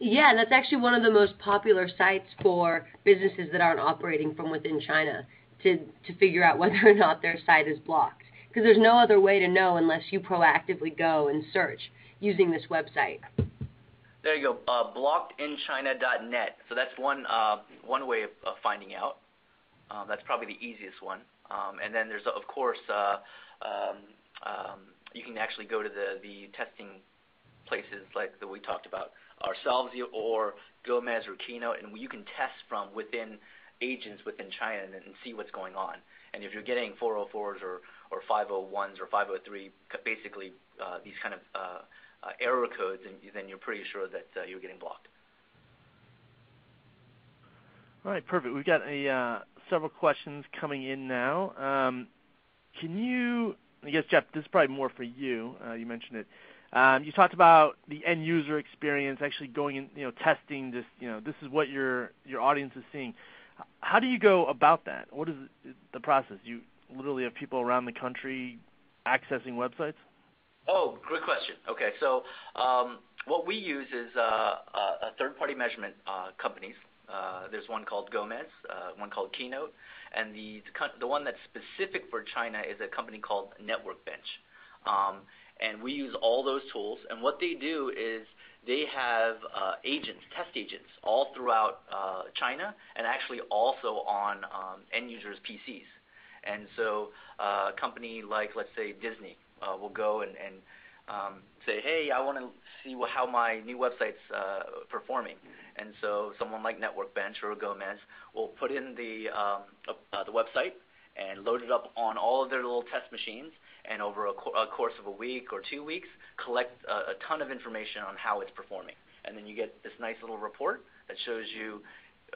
Yeah, that's actually one of the most popular sites for businesses that aren't operating from within China to, to figure out whether or not their site is blocked. Because there's no other way to know unless you proactively go and search using this website. There you go, uh, blocked in china dot net. So that's one, uh, one way of, of finding out. Um, that's probably the easiest one. Um, and then there's, of course, uh, um, um, you can actually go to the, the testing places like that we talked about ourselves or Gomez or Keynote, and you can test from within agents within China and, and see what's going on. And if you're getting four oh fours or, or five oh ones or five oh three, basically uh, these kind of uh, uh, error codes, and then you're pretty sure that uh, you're getting blocked. All right, perfect. We've got a, uh, several questions coming in now. Um, can you, I guess, Jeff, this is probably more for you. Uh, you mentioned it. Um, you talked about the end user experience, actually going in, you know, testing this, you know, this is what your your audience is seeing. How do you go about that? What is the process? You literally have people around the country accessing websites? Oh, great question. Okay, so um, what we use is uh, uh, third-party measurement uh, companies. Uh, there's one called Gomez, uh, one called Keynote, and the the one that's specific for China is a company called NetworkBench. Um, And we use all those tools. And what they do is they have uh, agents, test agents, all throughout uh, China and actually also on um, end users' P Cs. And so uh, a company like, let's say, Disney uh, will go and, and um, say, hey, I want to see how my new website's uh, performing. And so someone like NetworkBench or Gomez will put in the, um, uh, the website and load it up on all of their little test machines, and over a, co a course of a week or two weeks, collect a, a ton of information on how it's performing. And then you get this nice little report that shows you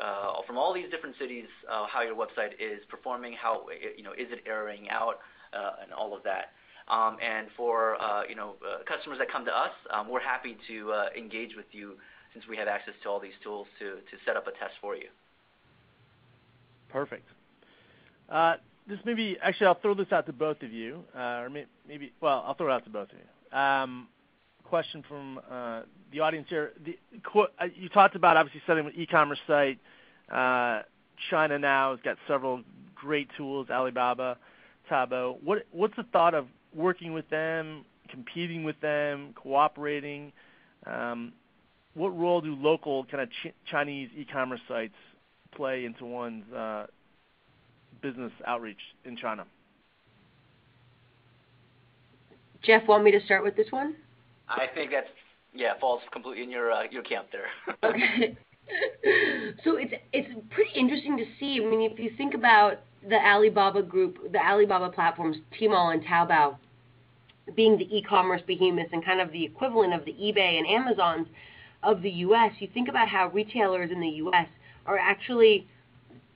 uh, from all these different cities uh, how your website is performing, how it, you know, is it erroring out, uh, and all of that. Um, and for uh, you know uh, customers that come to us, um, we're happy to uh, engage with you since we have access to all these tools to, to set up a test for you. Perfect. Uh, This maybe actually I'll throw this out to both of you, uh, or may, maybe well I'll throw it out to both of you. Um, question from uh, the audience here: the, you talked about obviously setting up an e-commerce site. Uh, China now has got several great tools: Alibaba, Taobao. What what's the thought of working with them, competing with them, cooperating? Um, what role do local kind of ch Chinese e-commerce sites play into one's uh, business outreach in China? Jeff, want me to start with this one? I think that's, yeah, falls completely in your uh, your camp there. Okay. So it's it's pretty interesting to see. I mean, if you think about the Alibaba group, the Alibaba platforms, Tmall and Taobao, being the e-commerce behemoths and kind of the equivalent of the eBay and Amazons of the U S, you think about how retailers in the U S are actually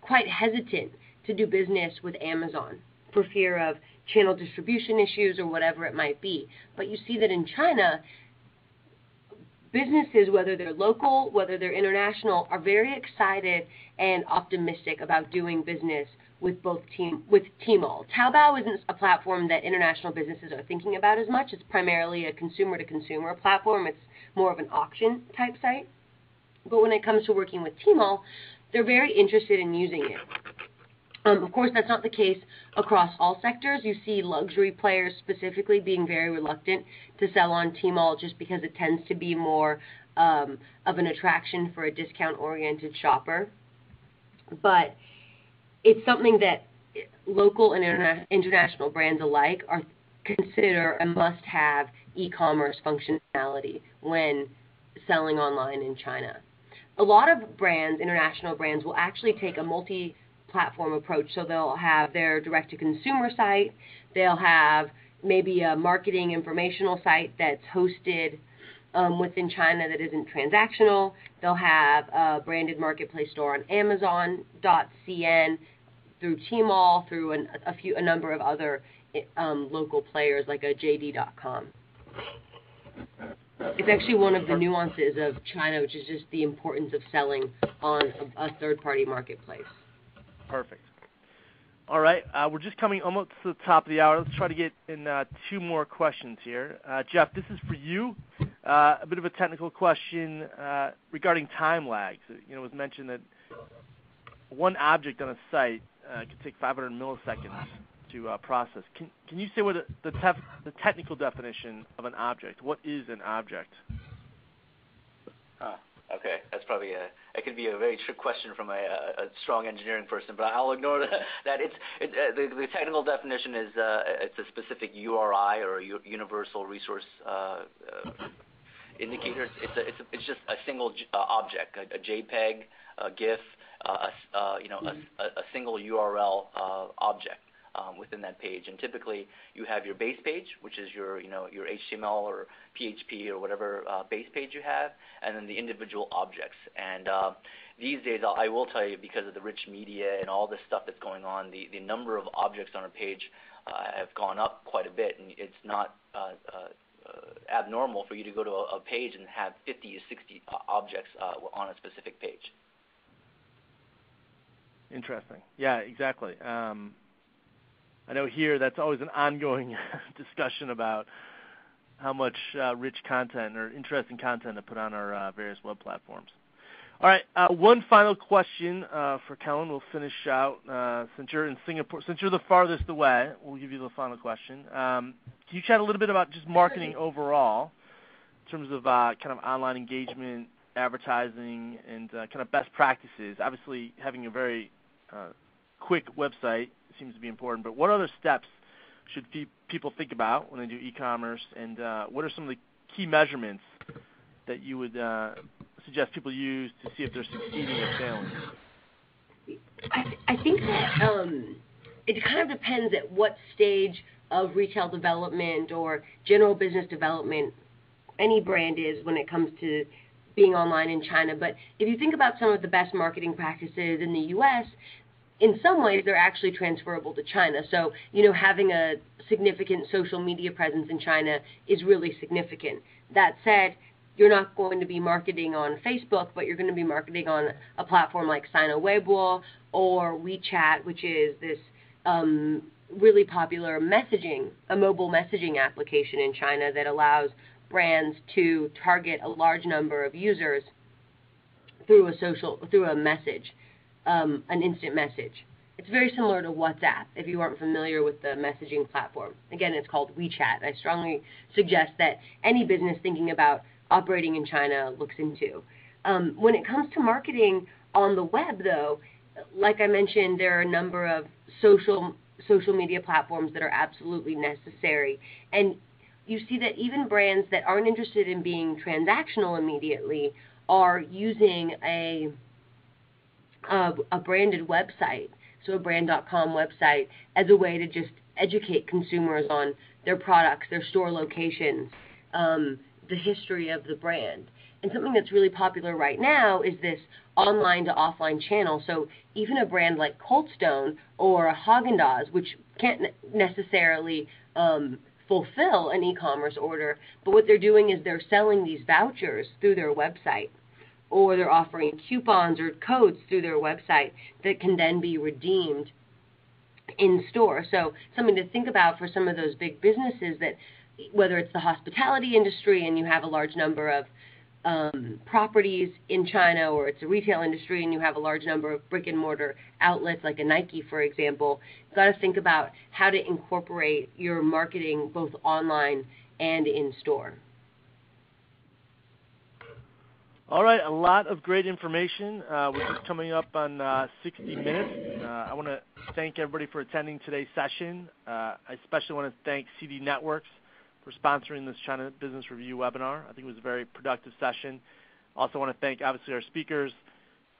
quite hesitant to do business with Amazon for fear of channel distribution issues or whatever it might be. But you see that in China, businesses, whether they're local, whether they're international, are very excited and optimistic about doing business with both team with Tmall. Taobao isn't a platform that international businesses are thinking about as much. It's primarily a consumer-to-consumer platform. It's more of an auction type site. But when it comes to working with Tmall, they're very interested in using it. Um, of course, that's not the case across all sectors. You see luxury players specifically being very reluctant to sell on Tmall just because it tends to be more um, of an attraction for a discount-oriented shopper. But it's something that local and interna- international brands alike are consider a must-have e-commerce functionality when selling online in China. A lot of brands, international brands, will actually take a multi-platform approach. So they'll have their direct-to-consumer site. They'll have maybe a marketing informational site that's hosted um, within China that isn't transactional. They'll have a branded marketplace store on Amazon dot c n, through Tmall, through an, a few, a number of other um, local players like a j d dot com. It's actually one of the nuances of China, which is just the importance of selling on a, a third-party marketplace. Perfect. All right. Uh, we're just coming almost to the top of the hour. Let's try to get in uh, two more questions here. Uh, Jeff, this is for you. Uh, a bit of a technical question uh, regarding time lags. You know, it was mentioned that one object on a site uh, could take five hundred milliseconds to uh, process. Can, can you say what the, tef the technical definition of an object? What is an object? Huh. Okay, that's probably a that could be a very trick question from a, a, a strong engineering person, but I'll ignore that. It's it, uh, the, the technical definition is uh, it's a specific U R I, or a u universal resource uh, uh, indicator. It's a, it's a, it's just a single j uh, object, a, a JPEG, a GIF. Uh, a, uh, you know, a, a single U R L uh, object um, within that page, and typically you have your base page, which is your, you know, your H T M L or P H P or whatever uh, base page you have, and then the individual objects. And uh, these days, I'll, I will tell you, because of the rich media and all this stuff that's going on, the the number of objects on a page uh, have gone up quite a bit, and it's not uh, uh, uh, abnormal for you to go to a, a page and have fifty to sixty uh, objects uh, on a specific page. Interesting. Yeah, exactly. Um, I know here that's always an ongoing discussion about how much uh, rich content or interesting content to put on our uh, various web platforms. All right, uh, one final question uh, for Kellen. We'll finish out. Uh, since you're in Singapore, since you're the farthest away, we'll give you the final question. Um, can you chat a little bit about just marketing overall in terms of uh, kind of online engagement, advertising, and uh, kind of best practices? Obviously, having a very uh, quick website seems to be important, but what other steps should pe people think about when they do e-commerce, and uh, what are some of the key measurements that you would uh, suggest people use to see if they're succeeding or failing? I, th I think that um, it kind of depends at what stage of retail development or general business development any brand is when it comes to being online in China. But if you think about some of the best marketing practices in the U S, in some ways they're actually transferable to China. So, you know, having a significant social media presence in China is really significant. That said, you're not going to be marketing on Facebook, but you're going to be marketing on a platform like Sina Weibo or WeChat, which is this um, really popular messaging, a mobile messaging application in China that allows brands to target a large number of users through a social, through a message, um, an instant message. It's very similar to WhatsApp, if you aren't familiar with the messaging platform. Again, it's called WeChat. I strongly suggest that any business thinking about operating in China looks into. Um, when it comes to marketing on the web, though, like I mentioned, there are a number of social social media platforms that are absolutely necessary. And you see that even brands that aren't interested in being transactional immediately are using a, a, a branded website, so a brand dot com website, as a way to just educate consumers on their products, their store locations, um, the history of the brand. And something that's really popular right now is this online to offline channel. So even a brand like Cold Stone or Häagen-Dazs, which can't necessarily um, fulfill an e-commerce order, but what they're doing is they're selling these vouchers through their website, or they're offering coupons or codes through their website that can then be redeemed in store. So something to think about for some of those big businesses, that whether it's the hospitality industry and you have a large number of um, properties in China, or it's a retail industry and you have a large number of brick and mortar outlets like a Nike, for example, you've got to think about how to incorporate your marketing both online and in store. All right, a lot of great information. Uh, we're just coming up on uh, sixty minutes. Uh, I want to thank everybody for attending today's session. Uh, I especially want to thank C D Networks for sponsoring this China Business Review webinar. I think it was a very productive session. Also want to thank, obviously, our speakers,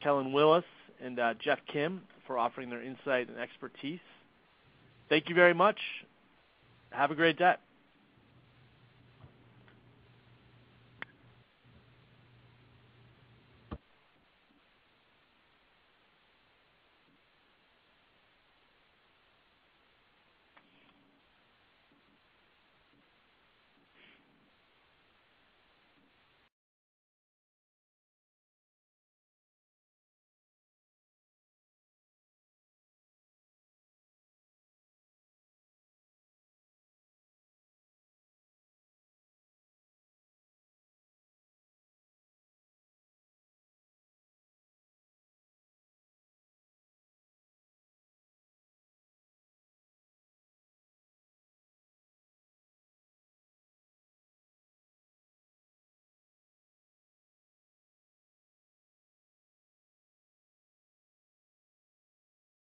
Kellen Willis and uh, Jeff Kim, for offering their insight and expertise. Thank you very much. Have a great day.